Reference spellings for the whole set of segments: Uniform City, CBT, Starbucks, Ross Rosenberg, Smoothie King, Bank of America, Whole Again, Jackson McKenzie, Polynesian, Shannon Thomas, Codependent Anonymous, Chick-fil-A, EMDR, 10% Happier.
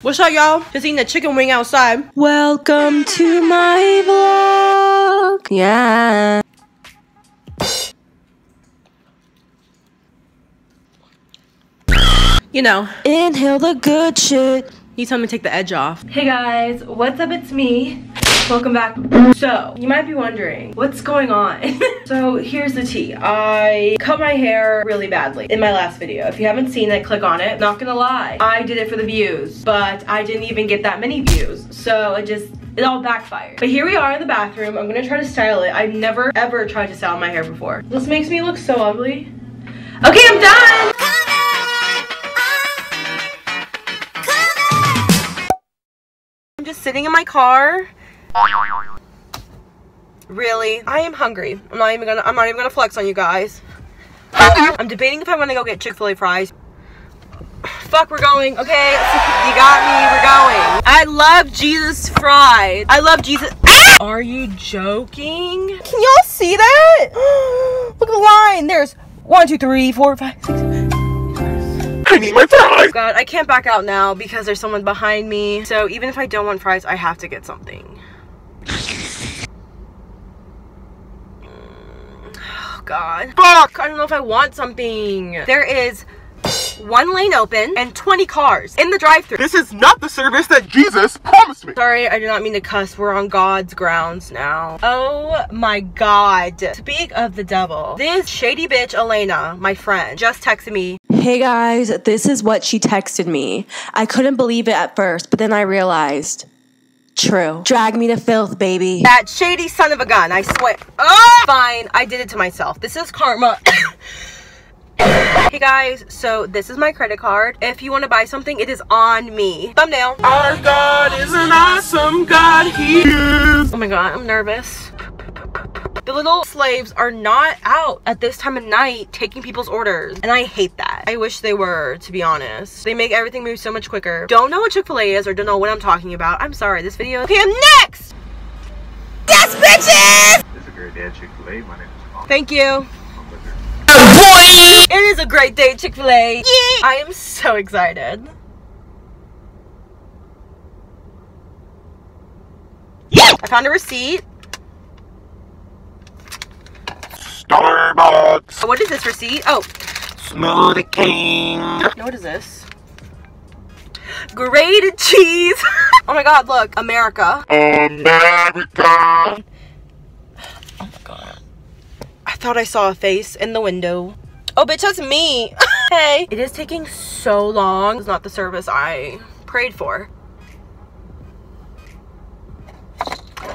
What's up, y'all? Just eating the chicken wing outside. Welcome to my vlog. Yeah. You know. Inhale the good shit. Need something to take the edge off. Hey guys, what's up? It's me. Welcome back. So, you might be wondering, what's going on? So, here's the tea. I cut my hair really badly in my last video. If you haven't seen it, click on it. Not gonna lie, I did it for the views, but I didn't even get that many views. So, it all backfired. But here we are in the bathroom. I'm gonna try to style it. I've never, ever tried to style my hair before. This makes me look so ugly. Okay, I'm done! I'm just sitting in my car. Really? I am hungry. I'm not even gonna flex on you guys. I'm debating if I'm gonna go get Chick-fil-A fries. Fuck, we're going. Okay, you got me, we're going. I love Jesus fries. I love Jesus. Are you joking? Can y'all see that? Look at the line. There's 1, 2, 3, 4, 5, 6. I need my fries! God, I can't back out now because there's someone behind me. So even if I don't want fries, I have to get something. God. Fuck! I don't know if I want something. There is 1 lane open and 20 cars in the drive-thru. This is not the service that Jesus promised me. Sorry, I did not mean to cuss. We're on God's grounds now. Oh my God. Speak of the devil. This shady bitch, Elena, my friend, just texted me. Hey guys, this is what she texted me. I couldn't believe it at first, but then I realized. True. Drag me to filth, baby. That shady son of a gun, I swear. Oh! Fine, I did it to myself. This is karma. Hey guys, so this is my credit card. If you want to buy something, it is on me. Thumbnail. Our God is an awesome God. He is. Oh my God, I'm nervous. The little slaves are not out at this time of night taking people's orders, and I hate that. I wish they were, to be honest. They make everything move so much quicker. Don't know what Chick-fil-A is or don't know what I'm talking about. I'm sorry, this video. Okay, I'm next! Yes, bitches! This is a great day at Chick-fil-A. My name is Paul. Thank you. Oh boy! It is a great day at Chick-fil-A. Yeah. I am so excited. Yeah. I found a receipt. Starbucks. What is this receipt? Oh. Smoothie King. No, what is this? Grated cheese. Oh my God, look. America. America. Oh my God. I thought I saw a face in the window. Oh, bitch, that's me. Hey. It is taking so long. It's not the service I prayed for.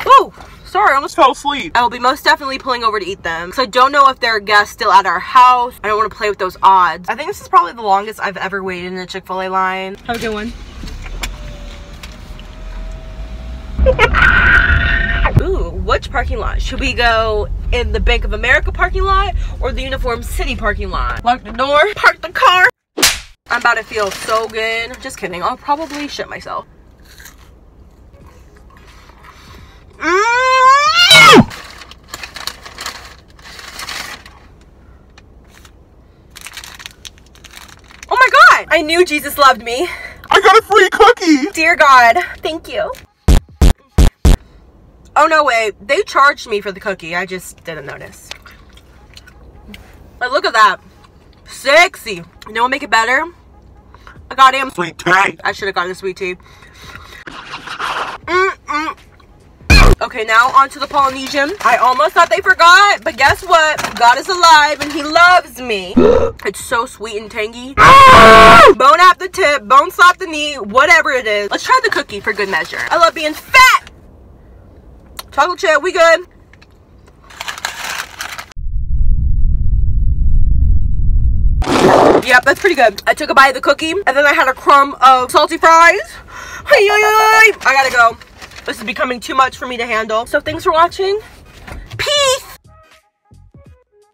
Woo! Sorry, I almost fell asleep. I will be most definitely pulling over to eat them because I don't know if there are guests still at our house. I don't want to play with those odds. I think this is probably the longest I've ever waited in a Chick-fil-A line. Have a good one. Ooh, which parking lot? Should we go in the Bank of America parking lot or the Uniform City parking lot? Lock the door, park the car. I'm about to feel so good. Just kidding, I'll probably shit myself. I knew Jesus loved me. I got a free cookie. Dear God, thank you. Oh no way, they charged me for the cookie. I just didn't notice. But look at that, sexy. You know what make it better? A goddamn sweet tea. I should have gotten a sweet tea. Okay, now on to the Polynesian. I almost thought they forgot, but guess what? God is alive and he loves me. It's so sweet and tangy. Bone at the tip, bone slap the knee, whatever it is. Let's try the cookie for good measure. I love being fat. Chocolate chip, we good. Yep, that's pretty good. I took a bite of the cookie and then I had a crumb of salty fries. I gotta go. This is becoming too much for me to handle. So thanks for watching.